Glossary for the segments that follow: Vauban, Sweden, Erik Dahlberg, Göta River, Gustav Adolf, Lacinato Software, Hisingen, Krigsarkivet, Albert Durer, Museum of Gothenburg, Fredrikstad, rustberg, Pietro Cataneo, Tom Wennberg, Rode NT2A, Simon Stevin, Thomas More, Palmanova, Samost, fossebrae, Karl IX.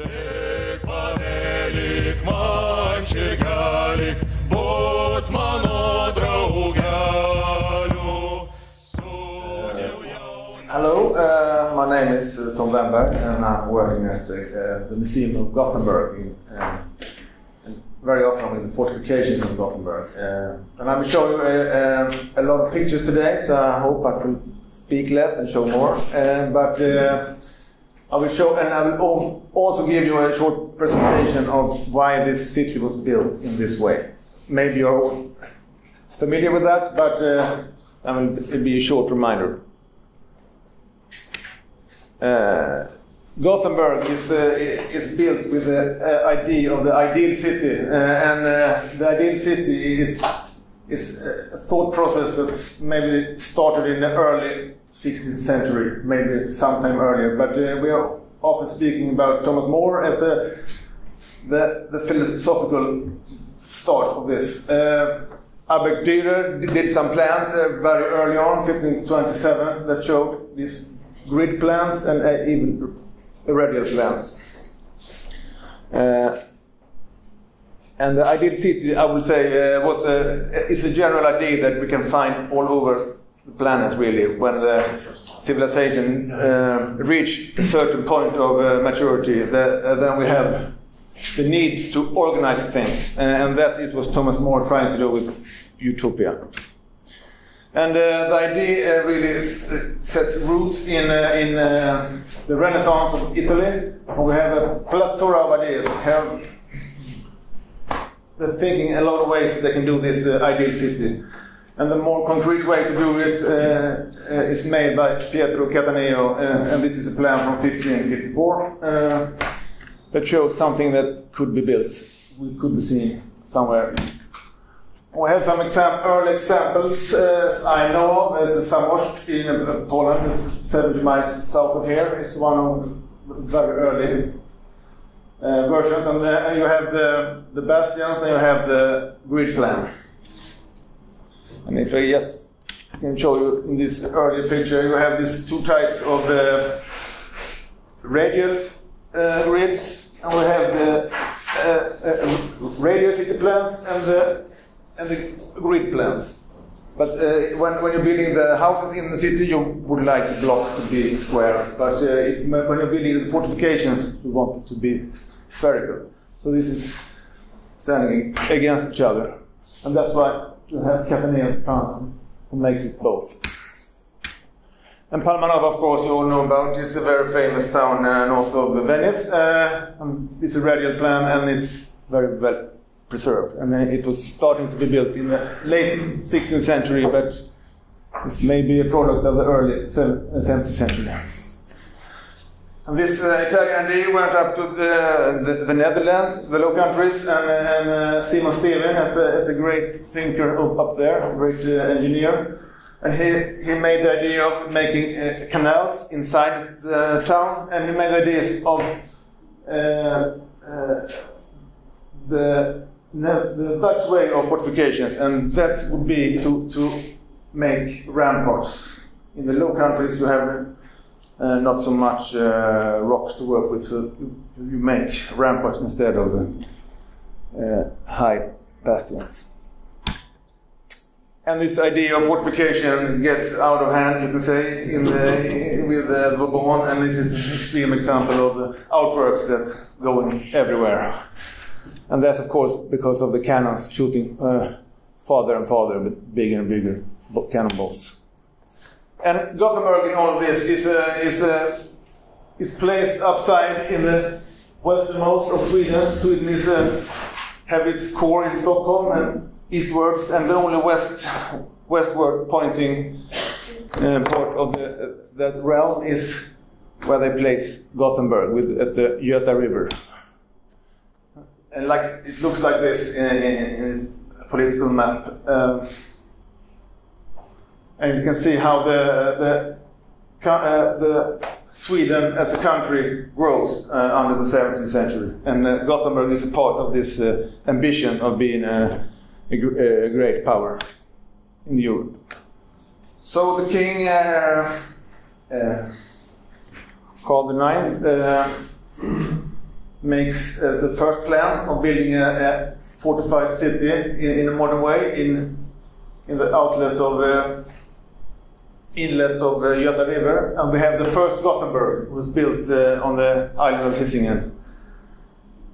Hello, my name is Tom Wennberg and I'm working at the Museum of Gothenburg and very often with the fortifications in Gothenburg. And I'm showing you a lot of pictures today, so I hope I can speak less and show more. I will show, and I will also give you a short presentation of why this city was built in this way. Maybe you're all familiar with that, but it'll be a short reminder. Gothenburg is built with the idea of the ideal city, and the ideal city is a thought process that maybe started in the early 16th century, maybe sometime earlier, but we are often speaking about Thomas More as the philosophical start of this. Albert Durer did some plans very early on, 1527, that showed these grid plans and even radial plans. And the ideal city, I would say, it's a general idea that we can find all over the planet, really, when the civilization reached a certain point of maturity. Then we have the need to organize things, and that is what Thomas More trying to do with utopia. And the idea really sets roots in the Renaissance of Italy, where we have a plethora of ideas. They're thinking a lot of ways they can do this ideal city. And the more concrete way to do it is made by Pietro Cataneo, and this is a plan from 1554 that shows something that could be built. We could be seen somewhere. We have some early examples I know of. There's Samost in Poland, 70 miles south of here, is one of the very early versions, and you have the bastions and you have the grid plan. And if I just can show you in this earlier picture, you have these two types of radial grids, and we have the radial city plans and the grid plans. But when you're building the houses in the city, you would like the blocks to be square. But when you're building the fortifications, you want it to be spherical. So this is standing against each other. And that's why you have Cataneo's plan, who makes it both. And Palmanova, of course, you all know about. It's a very famous town north of Venice. It's a radial plan, and it's very well preserved. I mean, it was starting to be built in the late 16th century, but it's maybe a product of the early 17th century. And this Italian idea went up to the Netherlands, the Low Countries, and Simon Stevin as a great thinker up there, a great engineer. And he made the idea of making canals inside the town, and he made ideas of the Dutch way of fortifications, and that would be to make ramparts. In the Low Countries you have not so much rocks to work with, so you make ramparts instead of high bastions. And this idea of fortification gets out of hand, you can say, with the Vauban, and this is an extreme example of outworks that's going everywhere. And that's, of course, because of the cannons shooting farther and farther with bigger and bigger cannonballs. And Gothenburg in all of this is placed upside in the westernmost of Sweden. Sweden is have its core in Stockholm and eastwards, and the only westward pointing part of that realm is where they place Gothenburg at the Göta River. And like, it looks like this in this political map, and you can see how the Sweden as a country grows under the 17th century, and Gothenburg is a part of this ambition of being a great power in Europe. So the king, Karl IX, makes the first glance of building a fortified city in a modern way in the inlet of Göta River, and we have the first Gothenburg was built on the island of Hisingen.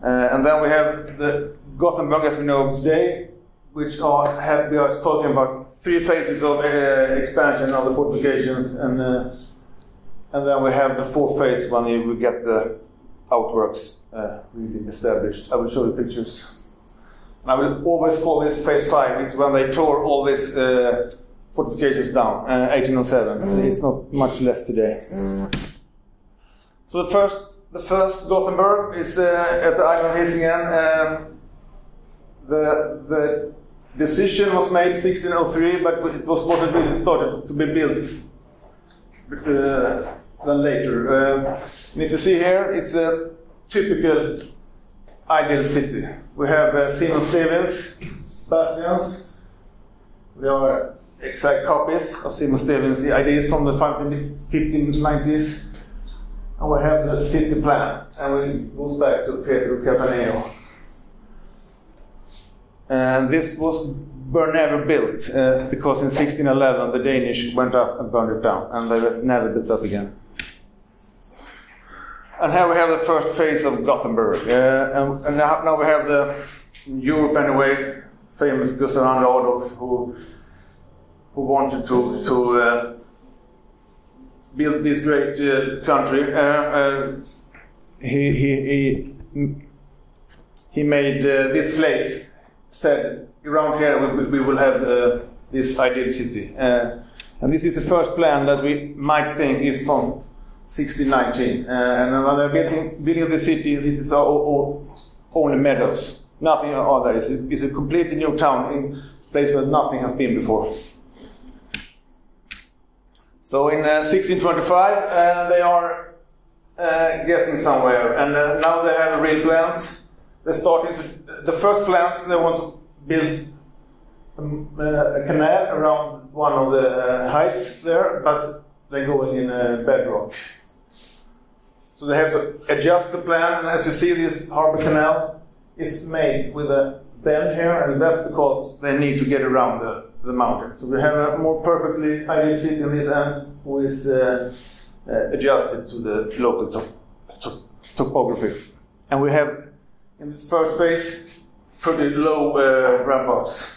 And then we have the Gothenburg as we know of today, which we are talking about three phases of expansion of the fortifications, and then we have the fourth phase when we get the outworks really established. I will show you pictures. And I will always call this phase 5, is when they tore all these fortifications down, 1807. It's not much left today. So the first Gothenburg is at the island of Hisingen. The decision was made 1603, but it was really started to be built than later. And if you see here, it's a typical ideal city. We have Simon Stevins bastions. They are exact copies of Simon Stevins, the ideas from the 1590s. And we have the city plan, and it goes back to Pietro Cataneo. And this were never built, because in 1611 the Danish went up and burned it down, and they were never built up again. And here we have the first phase of Gothenburg, and now we have the, in Europe anyway, famous Gustav Adolf, who wanted to build this great country. He made this place, said, around here we will have this ideal city. And this is the first plan that we might think is from 1619. And when they're building the city, this is all only meadows. Nothing other. It's a completely new town in a place where nothing has been before. So in 1625 they are getting somewhere, and now they have real plans. They started the first plans. They want to build a canal around one of the heights there, but they're going in bedrock. So they have to adjust the plan, and as you see, this harbor canal is made with a bend here, and that's because they need to get around the mountain. So we have a more perfectly ideal city in this end, who is adjusted to the local topography. And we have, in this first phase, pretty low ramparts.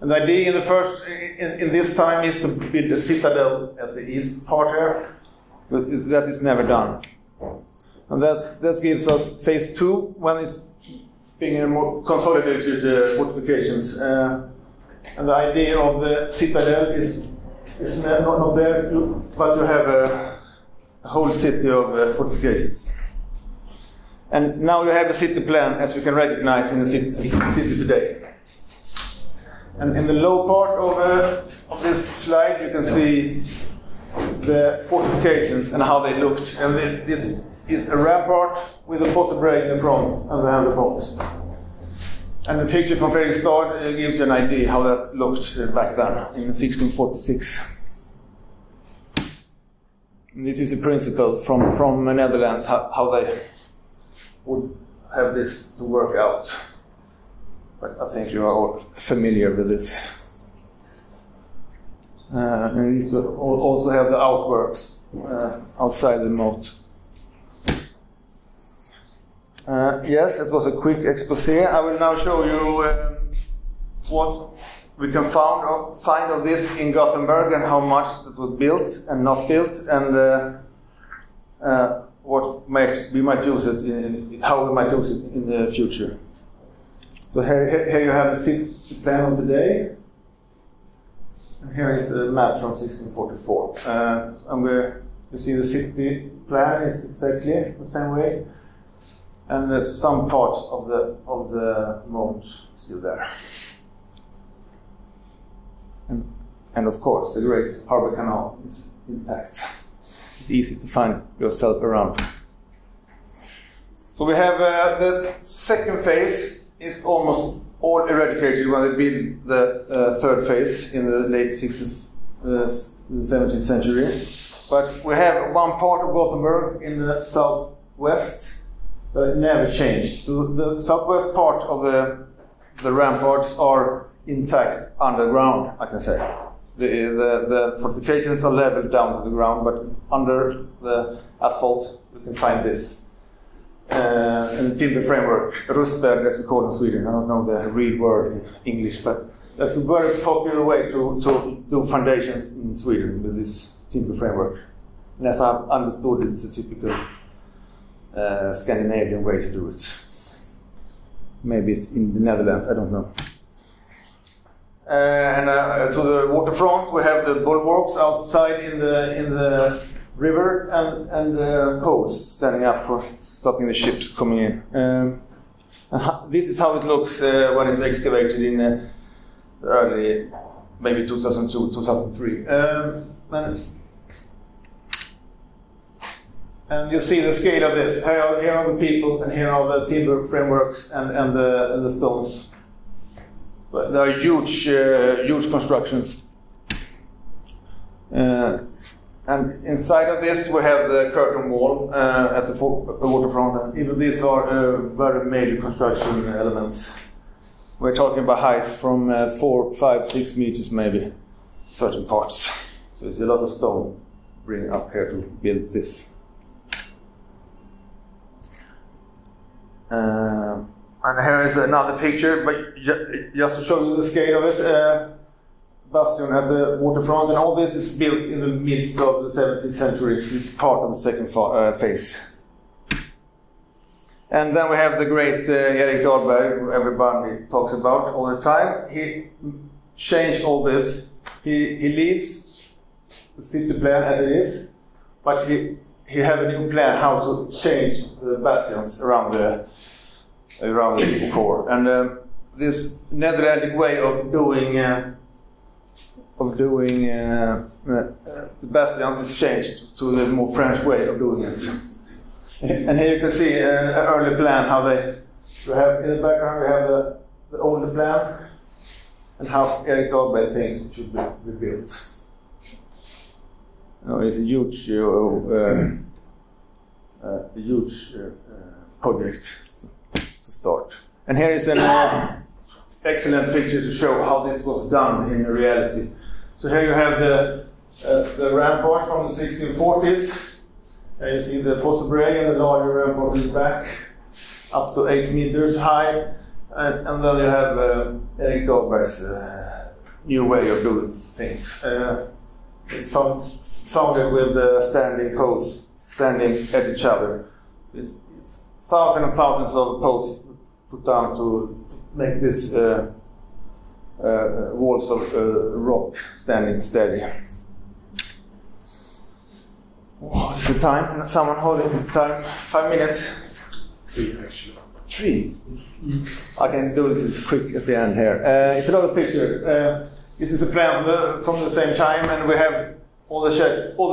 And the idea in this time is to build a citadel at the east part here, but that is never done. And that gives us phase 2, when it's being more consolidated fortifications. And the idea of the citadel is not there, but you have a whole city of fortifications. And now you have a city plan, as you can recognize in the city today. And in the low part of this slide, you can see the fortifications and how they looked. And this is a rampart with a fossebrae in the front and the handlepoles. And the picture from Fredrikstad gives you an idea how that looked back then, in 1646. And this is a principle from the Netherlands, how they would have this to work out. But I think you are all familiar with this. And these also have the outworks outside the moat. Yes, that was a quick exposé. I will now show you what we can find of this in Gothenburg, and how much that was built and not built, and what we might use it in, how we might use it in the future. So here you have the city plan of today, and here is the map from 1644. And you see the city plan is exactly the same way. And there's some parts of the moat still there, and of course the great harbor canal is intact. It's easy to find yourself around. So we have the second phase is almost all eradicated when they build the third phase in the late 17th century. But we have one part of Gothenburg in the southwest, but it never changed. So the southwest part of the ramparts are intact underground, I can say. The fortifications are leveled down to the ground, but under the asphalt you can find this. And the timber framework, rustberg as we call it in Sweden. I don't know the real word in English, but that's a very popular way to do foundations in Sweden with this timber framework. And as I've understood it, it's a typical Scandinavian way to do it. Maybe it's in the Netherlands, I don't know. And to the waterfront, we have the bulwarks outside in the river and posts standing up for stopping the ships coming in. This is how it looks when it's excavated in early, maybe 2002, 2003. And you see the scale of this. Here are the people, and here are the timber frameworks and the stones. But there are huge, huge constructions. And inside of this, we have the curtain wall at the waterfront. Even these are very major construction elements. We're talking about heights from 4, 5, 6 meters, maybe, certain parts. So it's a lot of stone bringing up here to build this. And here is another picture, but just to show you the scale of it, bastion at the waterfront, and all this is built in the midst of the 17th century. It's part of the second phase. And then we have the great Erik Dahlberg, who everybody talks about all the time. He changed all this. He leaves the city plan as it is, but he have a new plan how to change the bastions around the city core, and this Netherlandic way of doing the bastions is changed to the more French way of doing it. And here you can see an early plan how they have in the background. We have the older plan and how Erik Dahlberg thinks it should be rebuilt. No, it's a huge, project to start. And here is an excellent picture to show how this was done in reality. So here you have the rampart from the 1640s. Here you see the fossebrae and the larger rampart in the back, up to 8 meters high. And then you have Erik Dahlberg's new way of doing things. It's founded with standing poles standing at each other. It's thousands and thousands of poles put down to make this walls of rock standing steady. Wow, is the time? Someone holding the time? 5 minutes? 3 actually. 3? I can do this as quick as the end here. It's another picture. This is a plan from the same time, and we have all the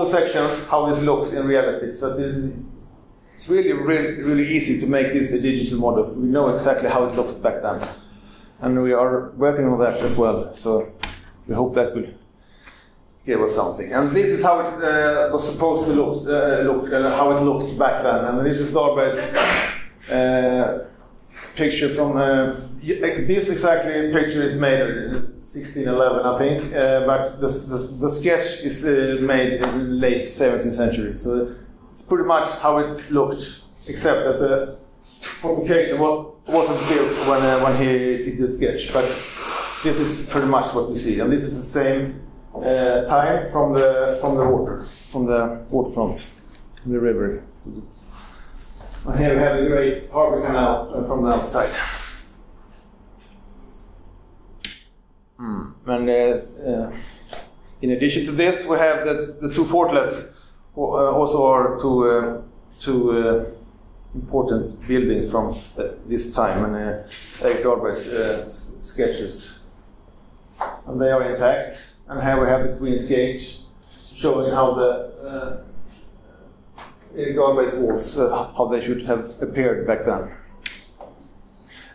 sections, how this looks in reality. So this is, it's really, really, really easy to make this a digital model. We know exactly how it looked back then. And we are working on that as well, so we hope that will give us something. And this is how it was supposed to look, how it looked back then. And this is Dahlberg's picture from... this exactly picture is made... 1611, I think, but the sketch is made in the late 17th century, so it's pretty much how it looked, except that the fortification wasn't built when he did the sketch. But this is pretty much what we see, and this is the same time from the waterfront, from the river. And here we have the great harbor canal from the outside. And in addition to this, we have the two fortlets, also are two important buildings from this time, and Erik Dahlberg's sketches, and they are intact. And here we have the Queen's Gate, showing how the Erik Dahlberg's walls, how they should have appeared back then.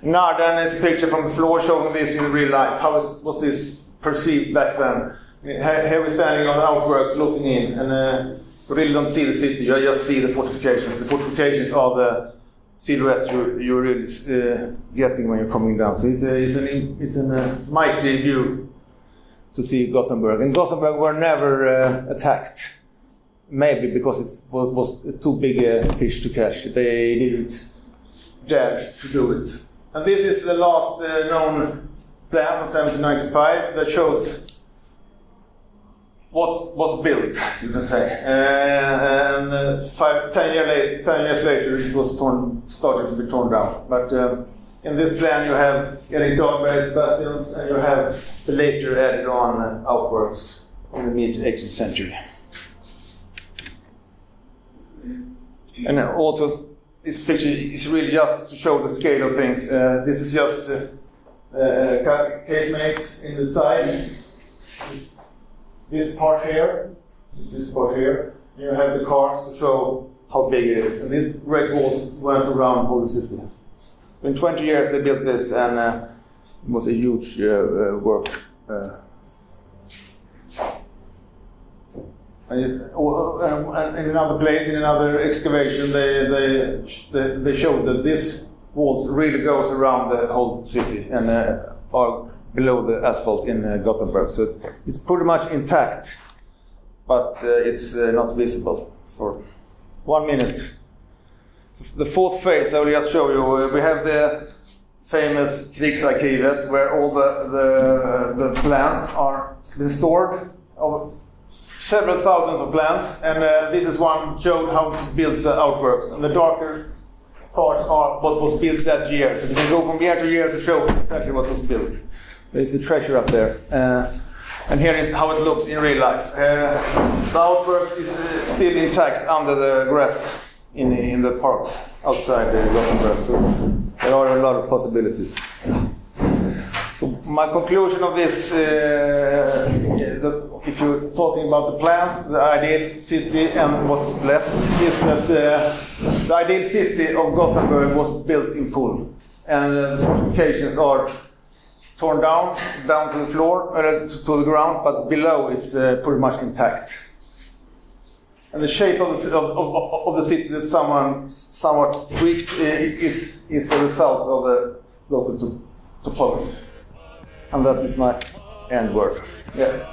Narden is a picture from the floor showing this in real life. How was this perceived back then? Here we're standing on the outworks looking in, and we really don't see the city, you just see the fortifications. The fortifications are the silhouette you're really getting when you're coming down. So it's a mighty view to see Gothenburg. And Gothenburg were never attacked, maybe because it was too big a fish to catch. They didn't dare to do it. And this is the last known plan from 1795 that shows what was built, you can say. And 10 years later, it was started to be torn down. But in this plan, you have Erik Dahlberg's bastions, and you have the later added on outworks in the mid-18th century. And also, this picture is really just to show the scale of things. This is just casemates in the side. This part here, this part here, you have the cards to show how big it is. And these great walls went around all the city. In 20 years they built this, and it was a huge work. And in another place, in another excavation, they showed that this walls really goes around the whole city and are below the asphalt in Gothenburg. So it's pretty much intact, but it's not visible for 1 minute. So the fourth phase, I will just show you. We have the famous Krigsarkivet, where all the plans are stored, several thousands of plans, and this is one showed how to build the outworks. And the darker parts are what was built that year. So we can go from year to year to show exactly what was built. There's a treasure up there. And here is how it looks in real life. The outworks is still intact under the grass in the park outside Gothenburg. So there are a lot of possibilities. So my conclusion of this, if you're talking about the plans, the ideal city and what's left, is that the ideal city of Gothenburg was built in full. And the fortifications are torn down to the floor, to the ground, but below is pretty much intact. And the shape of the city that somewhat tweaked is the result of the local topography. And that is my end word. Yeah.